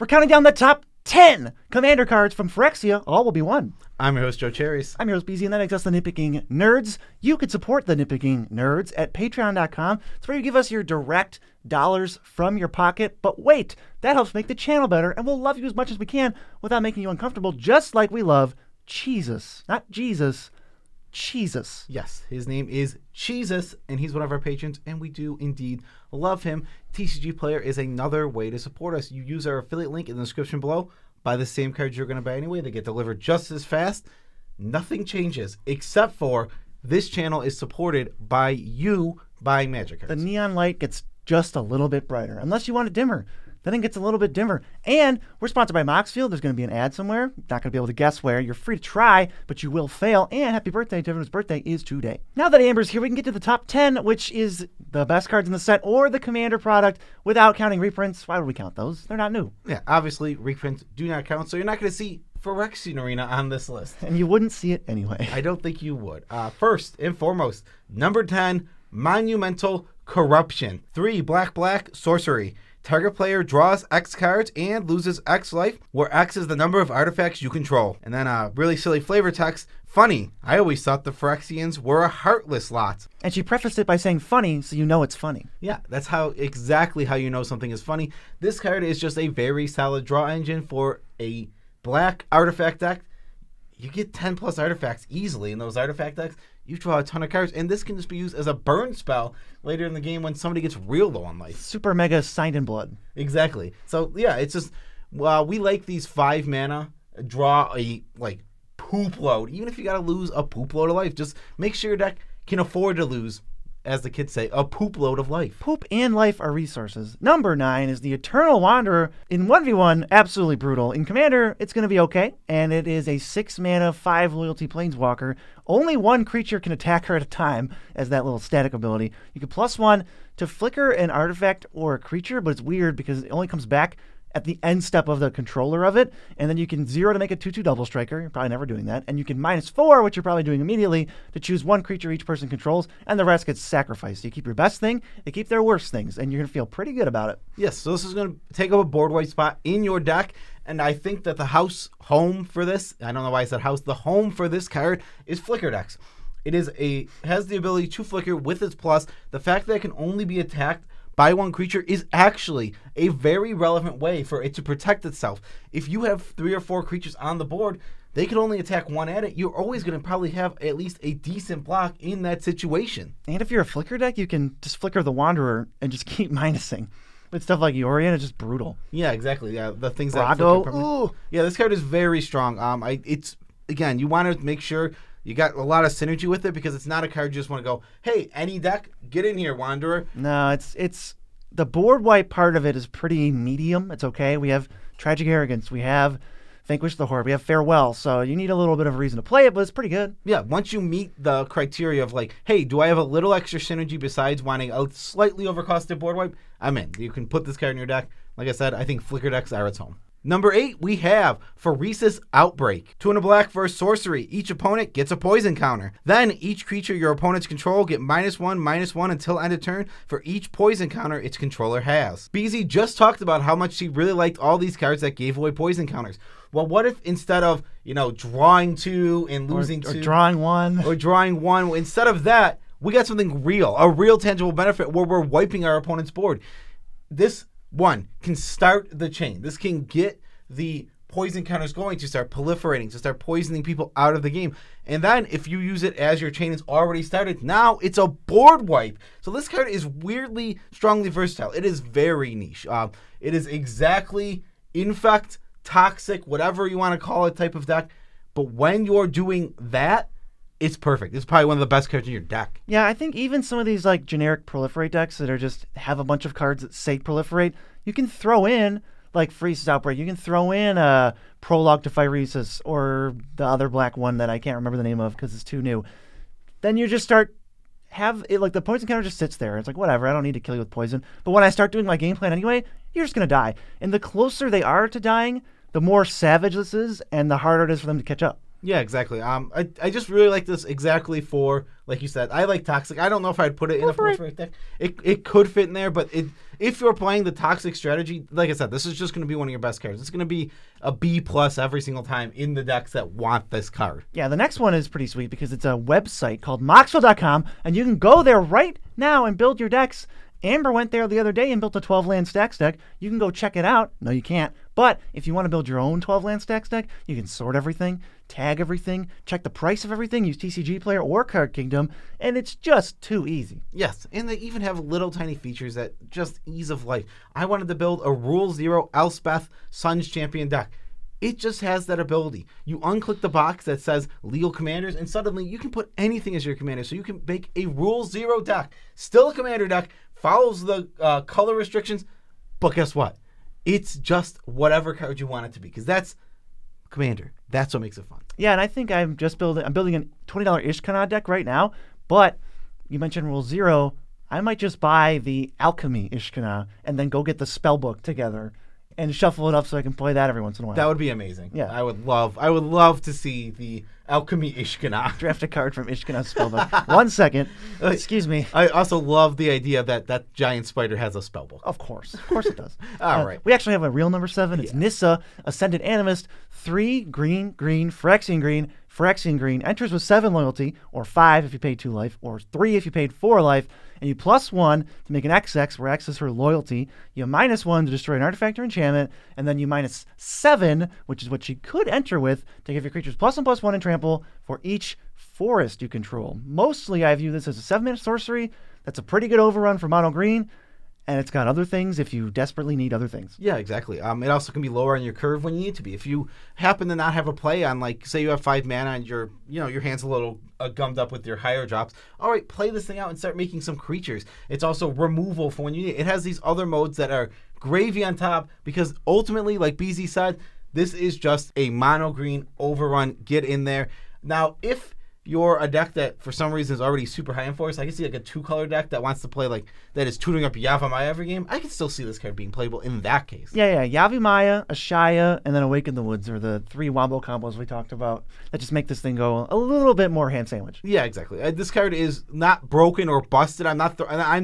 We're counting down the top 10 Commander cards from Phyrexia. All will be one. I'm your host, Joe Cherries. I'm your host, BZ, and that makes us the Nitpicking Nerds. You could support the Nitpicking Nerds at patreon.com. It's where you give us your direct dollars from your pocket. But wait, that helps make the channel better, and we'll love you as much as we can without making you uncomfortable, just like we love Cheesus. Not Jesus, Cheesus. Yes, his name is Cheesus, and he's one of our patrons, and we do indeed love him. TCG Player is another way to support us. You use our affiliate link in the description below. Buy the same cards you're going to buy anyway. They get delivered just as fast. Nothing changes except for this channel is supported by you buying Magic cards. The neon light gets just a little bit brighter, unless you want it dimmer. Then it gets a little bit dimmer. And we're sponsored by Moxfield. There's going to be an ad somewhere. Not going to be able to guess where. You're free to try, but you will fail. And happy birthday to everyone whose birthday is today. Now that Amber's here, we can get to the top 10, which is the best cards in the set or the Commander product without counting reprints. Why would we count those? They're not new. Yeah, obviously, reprints do not count, so you're not going to see Phyrexian Arena on this list. And you wouldn't see it anyway. I don't think you would. First and foremost, number 10, Monumental Corruption. 3, black, sorcery. Target player draws X cards and loses X life, where X is the number of artifacts you control. And then a really silly flavor text, funny. I always thought the Phyrexians were a heartless lot. And she prefaced it by saying funny, so you know it's funny. Yeah, that's exactly how you know something is funny. This card is just a very solid draw engine for a black artifact deck. You get 10 plus artifacts easily in those artifact decks. You draw a ton of cards, and this can just be used as a burn spell later in the game when somebody gets real low on life. Super mega signed in blood. Exactly. So yeah, it's just we like these 5 mana draw a like poop load. Even if you got to lose a poop load of life, just make sure your deck can afford to lose, as the kids say, a poop load of life. Poop and life are resources. Number 9 is the Eternal Wanderer. In 1v1, absolutely brutal. In Commander, it's going to be okay. And it is a 6-mana, 5 loyalty planeswalker. Only one creature can attack her at a time as that little static ability. You can +1 to flicker an artifact or a creature, but it's weird because it only comes back at the end step of the controller of it, and then you can 0 to make a 2/2 double striker. You're probably never doing that. And you can -4, which you're probably doing immediately, to choose one creature each person controls, and the rest gets sacrificed. So you keep your best thing, they keep their worst things, and you're going to feel pretty good about it. Yes, so this is going to take up a board-wide spot in your deck, and I think that the home for this, I don't know why I said house, the home for this card is Flicker decks. It is has the ability to flicker with its plus. The fact that it can only be attacked by one creature is actually a very relevant way for it to protect itself. If you have 3 or 4 creatures on the board, they can only attack one at it. You're always going to probably have at least a decent block in that situation. And if you're a Flicker deck, you can just flicker the Wanderer and just keep minusing. With stuff like Yorion, it's just brutal. Yeah, exactly. Yeah, the things that Brago. Yeah, this card is very strong. It's again, you want to make sure you got a lot of synergy with it because it's not a card you just want to go, hey, any deck, get in here, Wanderer. No, it's the board wipe part of it is pretty medium. It's okay. We have Tragic Arrogance. We have Vanquish the Horror. We have Farewell. So you need a little bit of a reason to play it, but it's pretty good. Yeah, once you meet the criteria of like, hey, do I have a little extra synergy besides wanting a slightly overcosted board wipe? I'm in. You can put this card in your deck. Like I said, I think Flicker decks are its home. Number 8, we have Phyresis Outbreak. 2 and a black versus sorcery. Each opponent gets a poison counter. Then each creature your opponents control get -1/-1 until end of turn for each poison counter its controller has. BZ just talked about how much she really liked all these cards that gave away poison counters. Well, what if instead of, you know, drawing 2 and losing or 2. Or drawing 1. Or drawing 1. Instead of that, we got something real. A real tangible benefit where we're wiping our opponent's board. This one can start the chain. This can get the poison counters going to start proliferating, to start poisoning people out of the game. And then if you use it as your chain is already started, now it's a board wipe. So this card is weirdly, strongly versatile. It is very niche. It is exactly infect, toxic, whatever you want to call it type of deck. But when you're doing that, it's perfect. It's probably one of the best cards in your deck. Yeah, I think even some of these like generic proliferate decks that are just have a bunch of cards that say proliferate, you can throw in like Phyresis Outbreak. You can throw in a Prologue to Phyresis or the other black one that I can't remember the name of because it's too new. Then you just start have it like the poison counter just sits there. It's like whatever. I don't need to kill you with poison. But when I start doing my game plan anyway, you're just gonna die. And the closer they are to dying, the more savage this is, and the harder it is for them to catch up. Yeah, exactly. I just really like this exactly for, like you said, I like Toxic. I don't know if I'd put it in a proliferate deck. It could fit in there, but it if you're playing the toxic strategy, like I said, this is just going to be one of your best cards. It's going to be a B+ every single time in the decks that want this card. Yeah, the next one is pretty sweet because it's a website called Moxfield.com, and you can go there right now and build your decks. Amber went there the other day and built a 12-land stacks deck. You can go check it out. No, you can't. But if you want to build your own 12-land stacks deck, you can sort everything, tag everything, check the price of everything, use TCG Player or Card Kingdom, and it's just too easy. Yes, and they even have little tiny features that just ease of life. I wanted to build a Rule 0 Elspeth Sun's Champion deck. It just has that ability. You unclick the box that says legal commanders, and suddenly you can put anything as your commander. So you can make a Rule 0 deck, still a commander deck, follows the color restrictions, but guess what? It's just whatever card you want it to be, because that's Commander. That's what makes it fun. Yeah, and I think I'm building a $20 Ishkanah deck right now, but you mentioned Rule 0. I might just buy the Alchemy Ishkanah and then go get the spellbook together and shuffle it up so I can play that every once in a while. That would be amazing. Yeah. I would love to see the Alchemy Ishkanah. Draft a card from Ishkanah's spellbook. 1 second. Excuse me. I also love the idea that that giant spider has a spellbook. Of course. Of course it does. All right. We actually have a real number 7. It's Nissa, Ascended Animist, 3 green, green, Phyrexian green. Phyrexian green enters with 7 loyalty, or 5 if you paid 2 life, or 3 if you paid 4 life, and you +1 to make an XX, where X is for loyalty. You -1 to destroy an artifact or enchantment, and then you -7, which is what she could enter with, to give your creatures +1/+1 and trample for each forest you control. Mostly I view this as a 7-minute sorcery. That's a pretty good overrun for mono green. And it's got other things if you desperately need other things. Yeah, exactly. It also can be lower on your curve when you need to be. If you happen to not have a play on, like, say you have 5 mana and your hand's a little gummed up with your higher drops, all right, play this thing out and start making some creatures. It's also removal for when you need it. It has these other modes that are gravy on top because ultimately, like BZ said, this is just a mono green overrun. Get in there. Now, if you're a deck that for some reason is already super high in force, I can see like a 2-color deck that wants to play like that is tutoring up Yavimaya every game. I can still see this card being playable in that case. Yeah. Yavimaya, Ashaya, and then Awaken the Woods are the 3 wombo combos we talked about that just make this thing go a little bit more hand sandwich. Yeah, exactly. This card is not broken or busted. I'm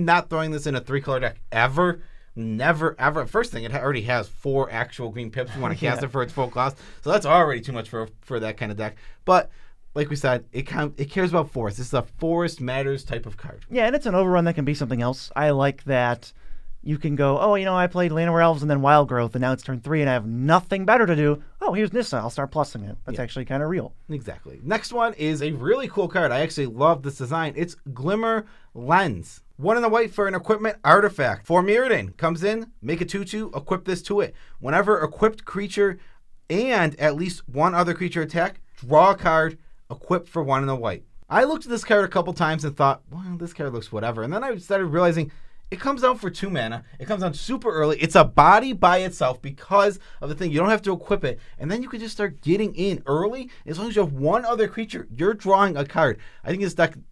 not throwing this in a 3-color deck ever. Never, ever. First thing, it already has 4 actual green pips. You want to cast it for its full cost, so that's already too much for that kind of deck. But like we said, it cares about forest. This is a forest matters type of card. Yeah, and it's an overrun that can be something else. I like that you can go, oh, I played Lanowar Elves and then Wild Growth, and now it's turn 3 and I have nothing better to do. Oh, here's Nissa. I'll start plussing it. That's actually kind of real. Exactly. Next one is a really cool card. I actually love this design. It's Glimmer Lens. 1 in the white for an equipment artifact. For Mirrodin, comes in, make a 2/2, equip this to it. Whenever equipped creature and at least one other creature attack, draw a card. Equipped for 1 in the white. I looked at this card a couple times and thought, well, this card looks whatever. And then I started realizing it comes out for 2 mana. It comes out super early. It's a body by itself because of the thing. You don't have to equip it. And then you can just start getting in early. As long as you have one other creature, you're drawing a card. I think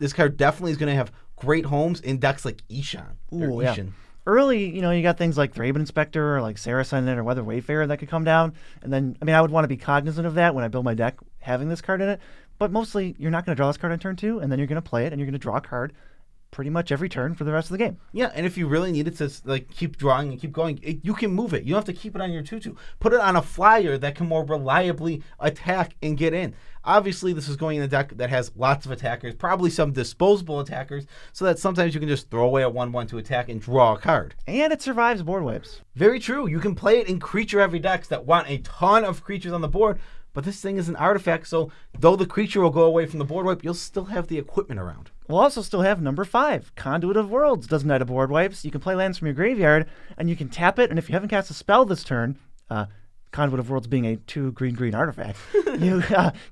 this card definitely is going to have great homes in decks like Eshan. Ooh, yeah. Eshan. Early, you got things like Thraben Inspector or like Saracen or Weather Wayfarer that could come down. And then, I would want to be cognizant of that when I build my deck having this card in it. But mostly, you're not going to draw this card on turn 2, and then you're going to play it, and you're going to draw a card pretty much every turn for the rest of the game. Yeah, and if you really need it to keep drawing and keep going, you can move it. You don't have to keep it on your 2/2. Put it on a flyer that can more reliably attack and get in. Obviously, this is going in a deck that has lots of attackers, probably some disposable attackers, so that sometimes you can just throw away a 1/1 to attack and draw a card. And it survives board wipes. Very true. You can play it in creature-heavy decks that want a ton of creatures on the board, but this thing is an artifact, so though the creature will go away from the board wipe, you'll still have the equipment around. We'll also still have number 5. Conduit of Worlds does Knight of Board Wipes. You can play lands from your graveyard, and you can tap it, and if you haven't cast a spell this turn, Conduit of Worlds being a 2 green-green artifact, you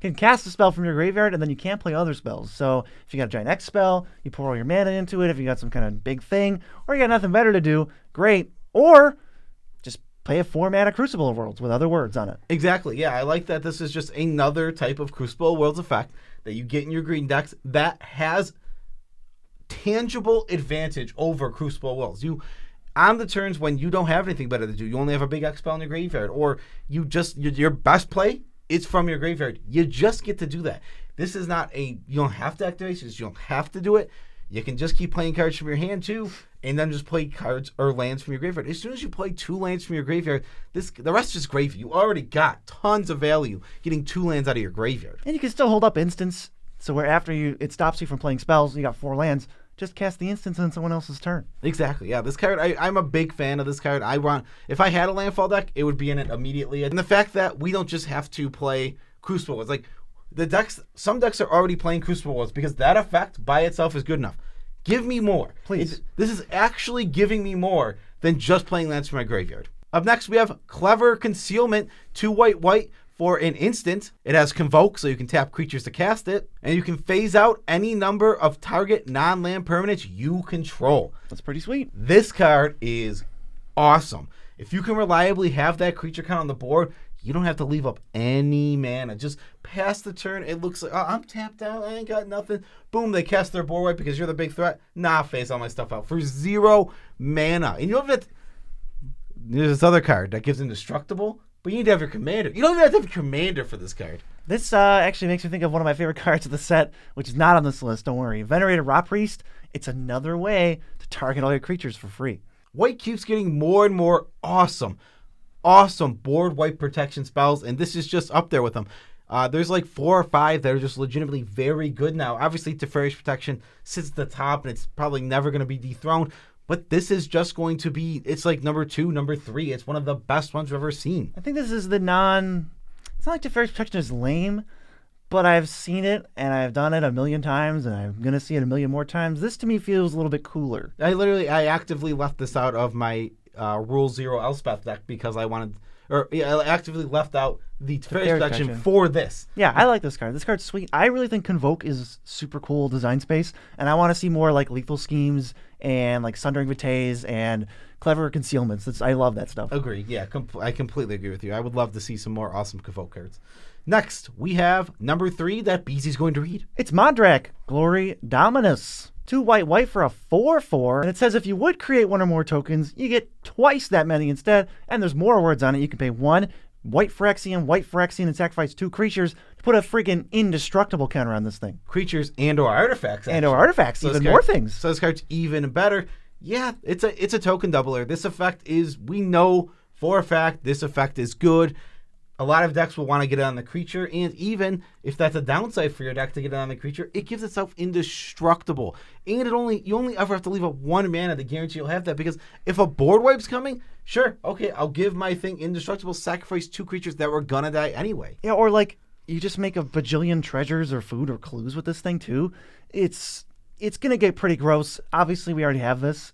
can cast a spell from your graveyard, and then you can't play other spells. So if you got a giant X spell, you pour all your mana into it. If you got some kind of big thing, or you got nothing better to do, great. Or play a 4-mana Crucible of Worlds with other words on it. Exactly, yeah. I like that this is just another type of Crucible of Worlds effect that you get in your green decks that has tangible advantage over Crucible of Worlds. On the turns when you don't have anything better to do, you only have a big X spell in your graveyard, or your best play is from your graveyard. You just get to do that. This is not you don't have to activate this, you don't have to do it. You can just keep playing cards from your hand too, and then just play cards or lands from your graveyard. As soon as you play 2 lands from your graveyard, the rest is gravy. You already got tons of value getting 2 lands out of your graveyard. And you can still hold up instants, so where after it stops you from playing spells, you got 4 lands. Just cast the instance on someone else's turn. Exactly, yeah. This card, I'm a big fan of this card. If I had a landfall deck, it would be in it immediately. And the fact that we don't just have to play Crucible Worlds. Like, some decks are already playing Crucible Worlds because that effect by itself is good enough. Give me more. Please. This is actually giving me more than just playing lands from my graveyard. Up next, we have Clever Concealment, 2 white, for an instant. It has Convoke, so you can tap creatures to cast it, and you can phase out any number of target non-land permanents you control. That's pretty sweet. This card is awesome. If you can reliably have that creature count on the board, you don't have to leave up any mana. Just pass the turn, it looks like, oh, I'm tapped out, I ain't got nothing. Boom, they cast their board wipe because you're the big threat. Nah, phase all my stuff out for 0 mana. And you don't have to, there's this other card that gives indestructible, but you need to have your commander. You don't even have to have your commander for this card. This actually makes me think of one of my favorite cards of the set, which is not on this list, don't worry. Venerated Rot Priest. It's another way to target all your creatures for free. White keeps getting more and more awesome board wipe protection spells, and this is just up there with them. There's like 4 or 5 that are just legitimately very good now. Obviously, Teferi's Protection sits at the top, and it's probably never going to be dethroned. But this is just going to be, it's like number 2, number 3. It's one of the best ones we've ever seen. I think this is the it's not like Teferi's Protection is lame, but I've seen it and I've done it a million times and I'm going to see it a million more times. This to me feels a little bit cooler. I actively left this out of my Rule 0 Elspeth deck because I wanted, I actively left out the Teferi's Protection for this. Yeah, I like this card. This card's sweet. I really think Convoke is super cool design space, and I want to see more like Lethal Schemes and like Sundering Vitesse and Clever Concealments. I love that stuff. Agree. Yeah, I completely agree with you. I would love to see some more awesome Convoke cards. Next, we have number 3 that BZ's going to read. It's Mondrak, Glory Dominus. 2 white for a 4/4, and it says if you would create 1 or more tokens, you get twice that many instead, and there's more words on it. You can pay 1 white Phyrexian, and sacrifice 2 creatures to put a freaking indestructible counter on this thing. Creatures and or artifacts. Actually. And or artifacts, so even more things. So this card's even better. Yeah, it's a token doubler. This effect is, we know for a fact, this effect is good. A lot of decks will want to get it on the creature, and even if that's a downside for your deck to get it on the creature, it gives itself indestructible. And you only ever have to leave up 1 mana to guarantee you'll have that, because if a board wipe's coming, sure, okay, I'll give my thing indestructible, sacrifice 2 creatures that were gonna die anyway. Yeah, or like, you just make a bajillion treasures or food or clues with this thing too. It's gonna get pretty gross. Obviously, we already have this.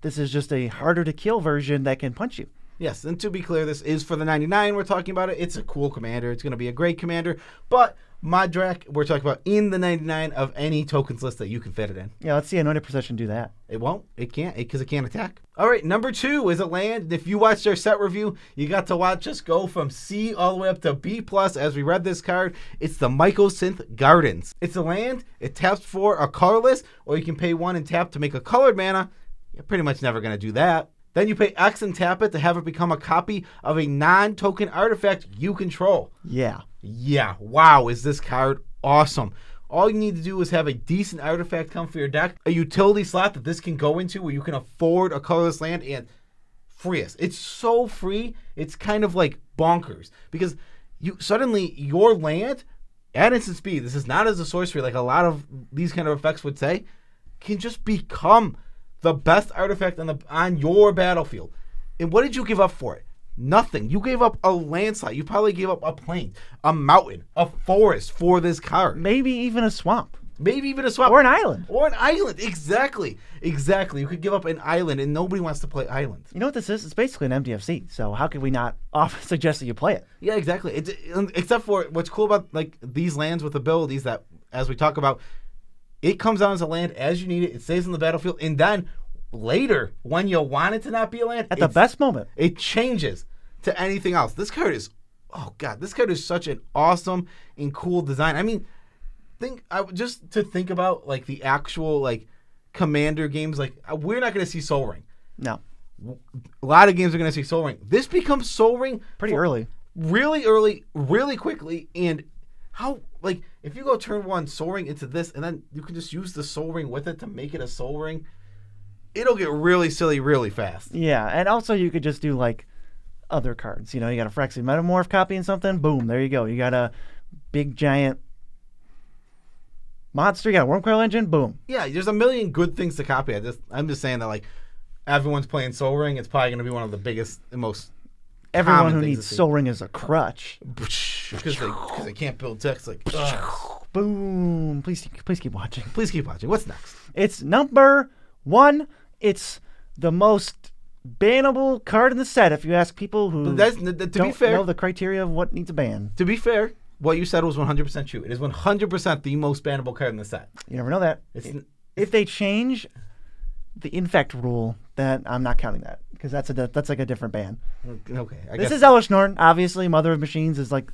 This is just a harder to kill version that can punch you. Yes, and to be clear, this is for the 99 we're talking about it. It's a cool commander. It's going to be a great commander. But Mondrak, we're talking about in the 99 of any tokens list that you can fit it in. Yeah, let's see Anointed Procession do that. It won't. It can't, because it can't attack. All right, number 2 is a land. If you watched our set review, you got to watch us go from C all the way up to B+ as we read this card. It's the Mycosynth Gardens. It's a land. It taps for a colorless, or you can pay 1 and tap to make a colored mana. You're pretty much never going to do that. Then you pay X and tap it to have it become a copy of a non-token artifact you control. Yeah. Yeah. Wow, is this card awesome. All you need to do is have a decent artifact come for your deck, a utility slot that this can go into where you can afford a colorless land and free us. It's so free, it's kind of like bonkers. Because suddenly your land, at instant speed, this is not as a sorcery like a lot of these kind of effects would say, can just become the best artifact on your battlefield. And what did you give up for it? Nothing. You gave up a landslide. You probably gave up a plain, a mountain, a forest for this card. Maybe even a swamp. Maybe even a swamp. Or an island. Or an island. Exactly. Exactly. You could give up an island, and nobody wants to play island. You know what this is? It's basically an MDFC, so how could we not suggest that you play it? Yeah, exactly. Except for what's cool about like these lands with abilities that, as we talk about, it comes out as a land as you need it. It stays on the battlefield. And then later, when you want it to not be a land, at the best moment, it changes to anything else. This card is, oh God, this card is such an awesome and cool design. I mean, just to think about like the actual like Commander games, like we're not going to see Sol Ring. No. A lot of games are going to see Sol Ring. This becomes Sol Ring pretty early. Really early, really quickly, and How, like, if you go turn one Sol Ring into this, and then you can just use the Sol Ring with it to make it a Sol Ring, it'll get really silly really fast. Yeah, and also you could just do, like, other cards. You know, you got a Phyrexian Metamorph copying something, boom, there you go. You got a big, giant monster, you got a Wormcoil Engine, boom. Yeah, there's a million good things to copy. I'm just saying that, like, everyone's playing Sol Ring, it's probably going to be one of the biggest and most... Everyone who needs Sol Ring is a crutch. Because they can't build decks. Like, boom. Please keep watching. Please keep watching. What's next? It's number one. It's the most bannable card in the set, if you ask people who don't know the criteria of what needs a ban. To be fair, what you said was 100% true. It is 100% the most bannable card in the set. You never know that. If they change the infect rule, then I'm not counting that. Because that's like a different ban. Okay. This is Elesh Norn. Obviously, Mother of Machines is like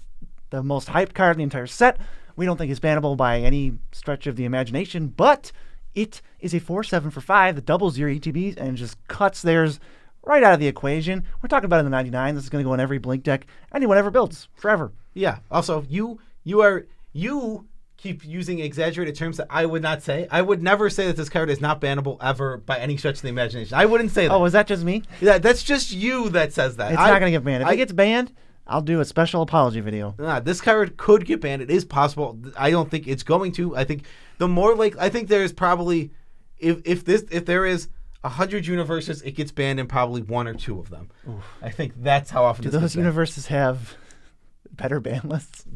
the most hyped card in the entire set. We don't think it's bannable by any stretch of the imagination, but it is a 4/7 for 5 that doubles your ETBs and just cuts theirs right out of the equation. We're talking about it in the 99. This is going to go in every Blink deck anyone ever builds forever. Yeah. Also, you keep using exaggerated terms that I would not say. I would never say that this card is not bannable ever by any stretch of the imagination. I wouldn't say that. Oh, is that just me? Yeah, that's just you that says that. It's not going to get banned. If it gets banned, I'll do a special apology video. Nah, this card could get banned. It is possible. I don't think it's going to. I think the more like I think there is probably if there is 100 universes, it gets banned in probably one or two of them. Oof. I think that's how often. Do those universes have better ban lists?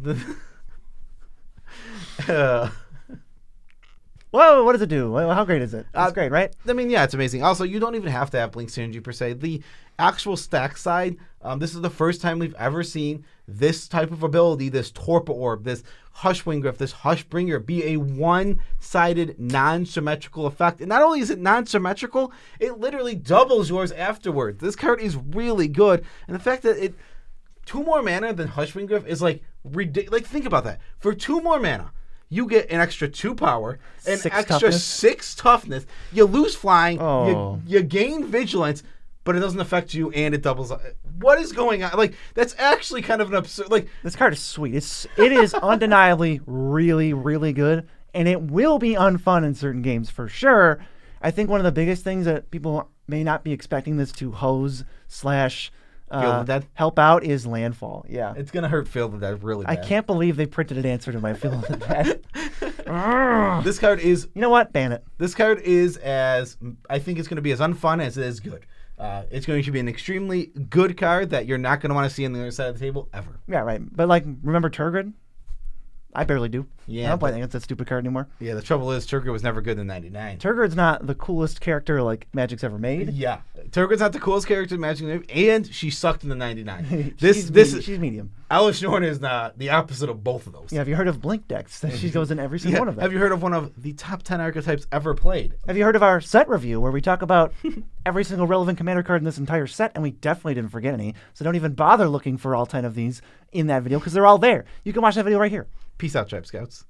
Whoa, what does it do? How great is it? It's great, right? I mean, yeah, it's amazing. Also, you don't even have to have Blink Synergy per se. The actual stack side, this is the first time we've ever seen this type of ability, this Torpor Orb, this Hushwing Griff, this Hushbringer be a one-sided, non-symmetrical effect. And not only is it non-symmetrical, it literally doubles yours afterwards. This card is really good. And the fact that it... 2 more mana than Hushwing Griff is like ridiculous. Like, think about that. For 2 more mana, you get an extra 2 power, an extra toughness. 6 toughness. You lose flying, you gain vigilance, but it doesn't affect you, and it doubles up. What is going on? Like, that's actually kind of an absurd. Like, this card is sweet. It is undeniably really, really good, and it will be unfun in certain games for sure. I think one of the biggest things that people may not be expecting this to hose/ help out is Landfall. Yeah, it's gonna hurt Field of the Dead really bad. I can't believe they printed an answer to my Field of the Dead. This card is, you know what, ban it. This card is I think it's gonna be as unfun as it is good. It's going to be an extremely good card that you're not gonna want to see on the other side of the table ever. Yeah, right. But like, remember Tergrid? I barely do. Yeah, I don't play against that stupid card anymore. Yeah, the trouble is Tergrid was never good in '99. Tergrid's not the coolest character like Magic's ever made. Yeah, Tergrid's not the coolest character Magic's ever made, and she sucked in the '99. She's medium. Elesh Norn is not the opposite of both of those. Yeah, have you heard of Blink decks? She goes in every single one of them. Have you heard of one of the top 10 archetypes ever played? Have you heard of our set review where we talk about every single relevant Commander card in this entire set, and we definitely didn't forget any? So don't even bother looking for all 10 of these in that video because they're all there. You can watch that video right here. Peace out, Tribe Scouts.